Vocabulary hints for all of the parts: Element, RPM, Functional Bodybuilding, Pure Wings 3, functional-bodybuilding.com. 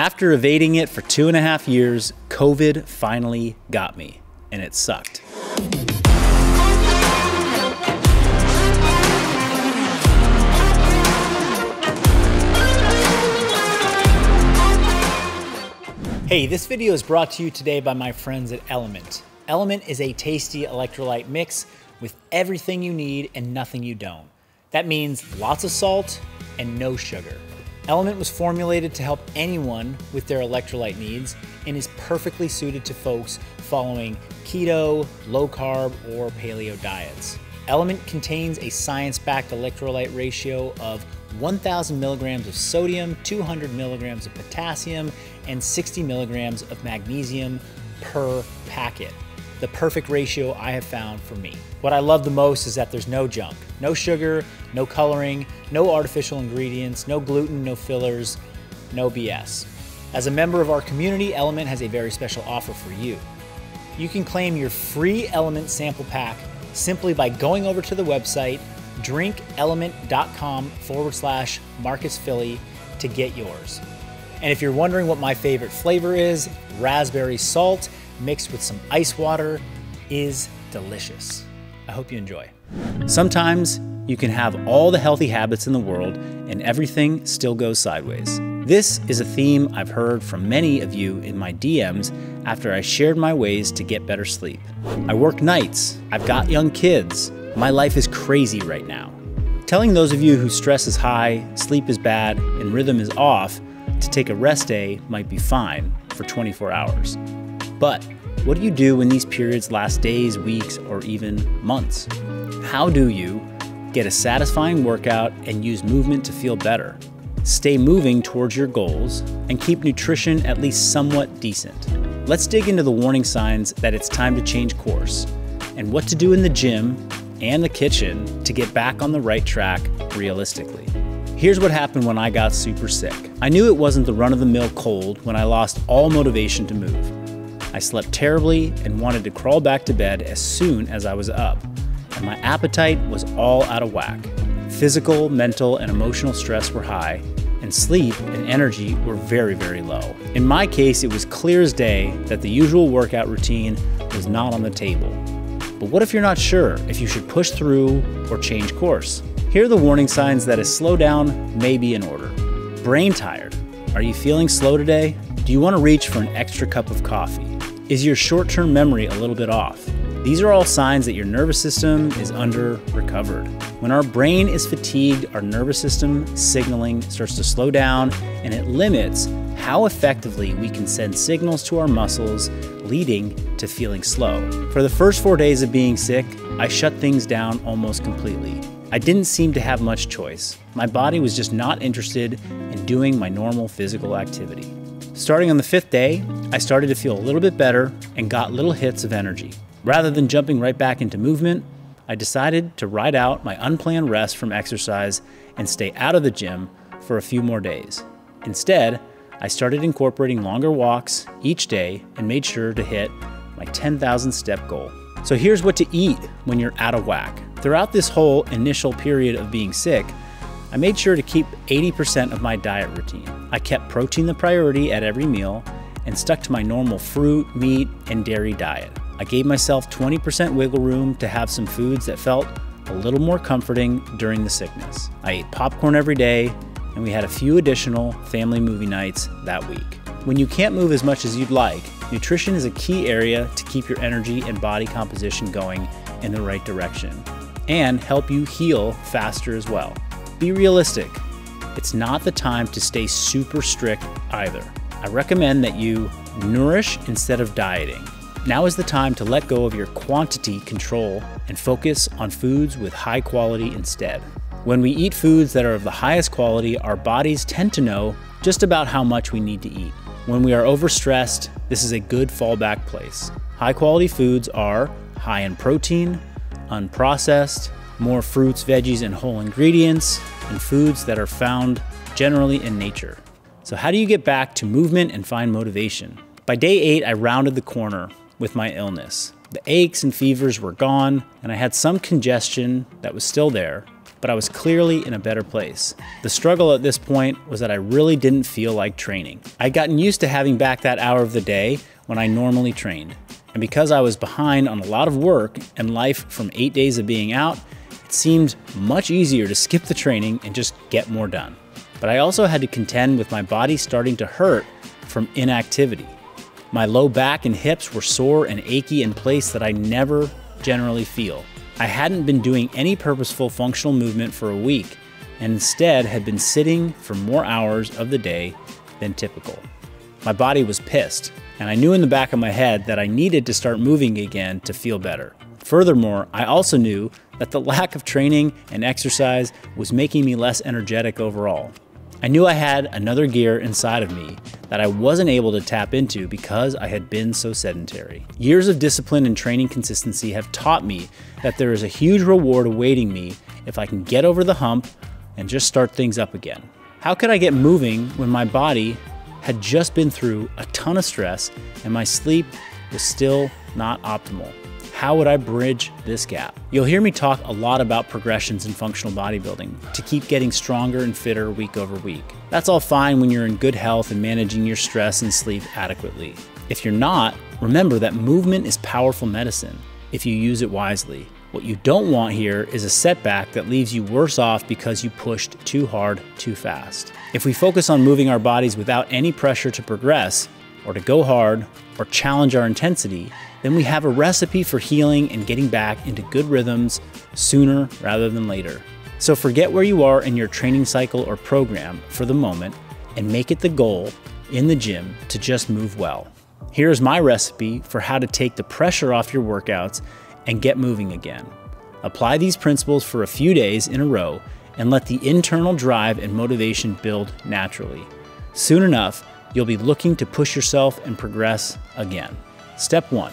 After evading it for 2.5 years, COVID finally got me, and it sucked. Hey, this video is brought to you today by my friends at Element. Element is a tasty electrolyte mix with everything you need and nothing you don't. That means lots of salt and no sugar. Element was formulated to help anyone with their electrolyte needs and is perfectly suited to folks following keto, low carb, or paleo diets. Element contains a science-backed electrolyte ratio of 1,000 milligrams of sodium, 200 milligrams of potassium, and 60 milligrams of magnesium per packet. The perfect ratio I have found for me. What I love the most is that there's no junk, no sugar, no coloring, no artificial ingredients, no gluten, no fillers, no BS. As a member of our community, Element has a very special offer for you. You can claim your free Element sample pack simply by going over to the website drinkelement.com/Marcus Filly to get yours. And if you're wondering what my favorite flavor is, raspberry salt mixed with some ice water is delicious. I hope you enjoy. Sometimes you can have all the healthy habits in the world and everything still goes sideways. This is a theme I've heard from many of you in my DMs after I shared my ways to get better sleep. I work nights, I've got young kids, my life is crazy right now. Telling those of you whose stress is high, sleep is bad, and rhythm is off to take a rest day might be fine for 24 hours. But what do you do when these periods last days, weeks, or even months? How do you get a satisfying workout and use movement to feel better, stay moving towards your goals, and keep nutrition at least somewhat decent? Let's dig into the warning signs that it's time to change course and what to do in the gym and the kitchen to get back on the right track realistically. Here's what happened when I got super sick. I knew it wasn't the run-of-the-mill cold when I lost all motivation to move. I slept terribly and wanted to crawl back to bed as soon as I was up, and my appetite was all out of whack. Physical, mental, and emotional stress were high, and sleep and energy were very, very low. In my case, it was clear as day that the usual workout routine was not on the table. But what if you're not sure if you should push through or change course? Here are the warning signs that a slowdown may be in order. Brain tired. Are you feeling slow today? Do you want to reach for an extra cup of coffee? Is your short-term memory a little bit off? These are all signs that your nervous system is under-recovered. When our brain is fatigued, our nervous system signaling starts to slow down, and it limits how effectively we can send signals to our muscles, leading to feeling slow. For the first 4 days of being sick, I shut things down almost completely. I didn't seem to have much choice. My body was just not interested in doing my normal physical activity. Starting on the 5th day, I started to feel a little bit better and got little hits of energy. Rather than jumping right back into movement, I decided to ride out my unplanned rest from exercise and stay out of the gym for a few more days. Instead, I started incorporating longer walks each day and made sure to hit my 10,000 step goal. So here's what to eat when you're out of whack. Throughout this whole initial period of being sick, I made sure to keep 80% of my diet routine. I kept protein the priority at every meal and stuck to my normal fruit, meat, and dairy diet. I gave myself 20% wiggle room to have some foods that felt a little more comforting during the sickness. I ate popcorn every day, and we had a few additional family movie nights that week. When you can't move as much as you'd like, nutrition is a key area to keep your energy and body composition going in the right direction and help you heal faster as well. Be realistic. It's not the time to stay super strict either. I recommend that you nourish instead of dieting. Now is the time to let go of your quantity control and focus on foods with high quality instead. When we eat foods that are of the highest quality, our bodies tend to know just about how much we need to eat. When we are overstressed, this is a good fallback place. High quality foods are high in protein, unprocessed, more fruits, veggies, and whole ingredients, and foods that are found generally in nature. So how do you get back to movement and find motivation? By day 8, I rounded the corner with my illness. The aches and fevers were gone, and I had some congestion that was still there, but I was clearly in a better place. The struggle at this point was that I really didn't feel like training. I'd gotten used to having back that hour of the day when I normally trained. And because I was behind on a lot of work and life from 8 days of being out, it seemed much easier to skip the training and just get more done. But I also had to contend with my body starting to hurt from inactivity. My low back and hips were sore and achy in place that I never generally feel. I hadn't been doing any purposeful functional movement for a week and instead had been sitting for more hours of the day than typical. My body was pissed, and I knew in the back of my head that I needed to start moving again to feel better. Furthermore, I also knew that the lack of training and exercise was making me less energetic overall. I knew I had another gear inside of me that I wasn't able to tap into because I had been so sedentary. Years of discipline and training consistency have taught me that there is a huge reward awaiting me if I can get over the hump and just start things up again. How could I get moving when my body had just been through a ton of stress and my sleep was still not optimal? How would I bridge this gap? You'll hear me talk a lot about progressions in functional bodybuilding to keep getting stronger and fitter week over week. That's all fine when you're in good health and managing your stress and sleep adequately. If you're not, remember that movement is powerful medicine if you use it wisely. What you don't want here is a setback that leaves you worse off because you pushed too hard, too fast. If we focus on moving our bodies without any pressure to progress, or to go hard, or challenge our intensity, then we have a recipe for healing and getting back into good rhythms sooner rather than later. So forget where you are in your training cycle or program for the moment and make it the goal in the gym to just move well. Here's my recipe for how to take the pressure off your workouts and get moving again. Apply these principles for a few days in a row and let the internal drive and motivation build naturally. Soon enough, you'll be looking to push yourself and progress again. Step 1.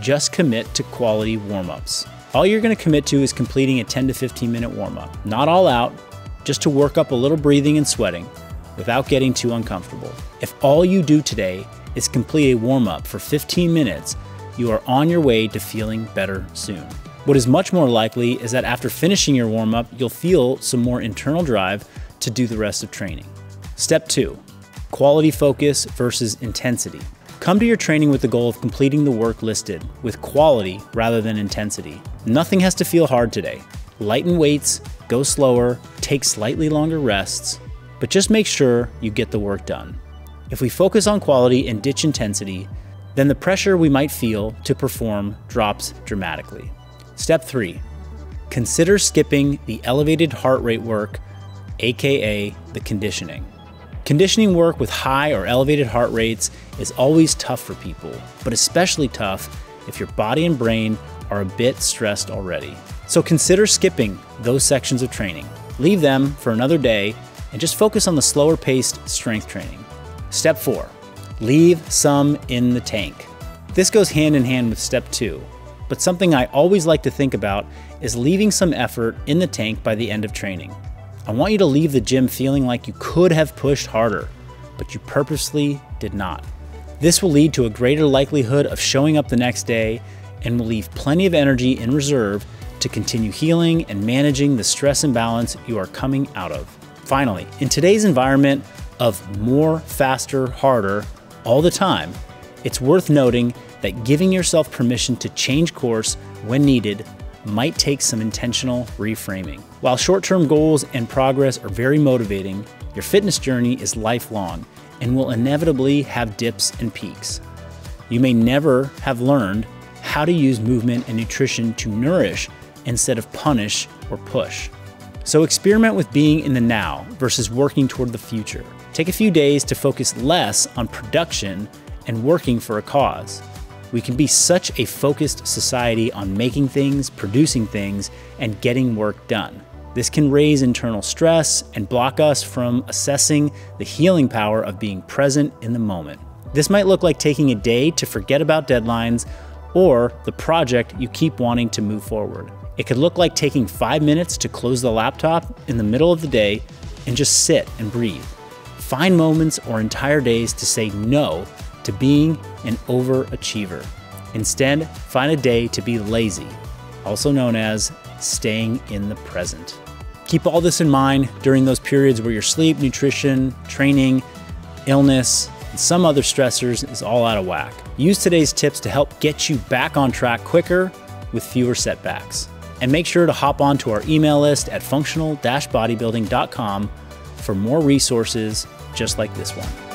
Just commit to quality warm-ups. All you're going to commit to is completing a 10 to 15 minute warm-up, not all out, just to work up a little breathing and sweating without getting too uncomfortable. If all you do today is complete a warm-up for 15 minutes, you are on your way to feeling better soon. What is much more likely is that after finishing your warm-up, you'll feel some more internal drive to do the rest of training. Step 2, quality focus versus intensity. Come to your training with the goal of completing the work listed with quality rather than intensity. Nothing has to feel hard today. Lighten weights, go slower, take slightly longer rests, but just make sure you get the work done. If we focus on quality and ditch intensity, then the pressure we might feel to perform drops dramatically. Step 3, consider skipping the elevated heart rate work, AKA the conditioning. Conditioning work with high or elevated heart rates is always tough for people, but especially tough if your body and brain are a bit stressed already. So consider skipping those sections of training. Leave them for another day and just focus on the slower paced strength training. Step 4, leave some in the tank. This goes hand in hand with step 2, but something I always like to think about is leaving some effort in the tank by the end of training. I want you to leave the gym feeling like you could have pushed harder, but you purposely did not. This will lead to a greater likelihood of showing up the next day and will leave plenty of energy in reserve to continue healing and managing the stress imbalance you are coming out of. Finally, in today's environment of more, faster, harder all the time, it's worth noting that giving yourself permission to change course when needed might take some intentional reframing. While short-term goals and progress are very motivating, your fitness journey is lifelong and will inevitably have dips and peaks. You may never have learned how to use movement and nutrition to nourish instead of punish or push. So experiment with being in the now versus working toward the future. Take a few days to focus less on production and working for a cause. We can be such a focused society on making things, producing things, and getting work done. This can raise internal stress and block us from assessing the healing power of being present in the moment. This might look like taking a day to forget about deadlines or the project you keep wanting to move forward. It could look like taking 5 minutes to close the laptop in the middle of the day and just sit and breathe. Find moments or entire days to say no to being an overachiever. Instead, find a day to be lazy, also known as staying in the present. Keep all this in mind during those periods where your sleep, nutrition, training, illness, and some other stressors is all out of whack. Use today's tips to help get you back on track quicker with fewer setbacks. And make sure to hop onto our email list at functional-bodybuilding.com for more resources just like this one.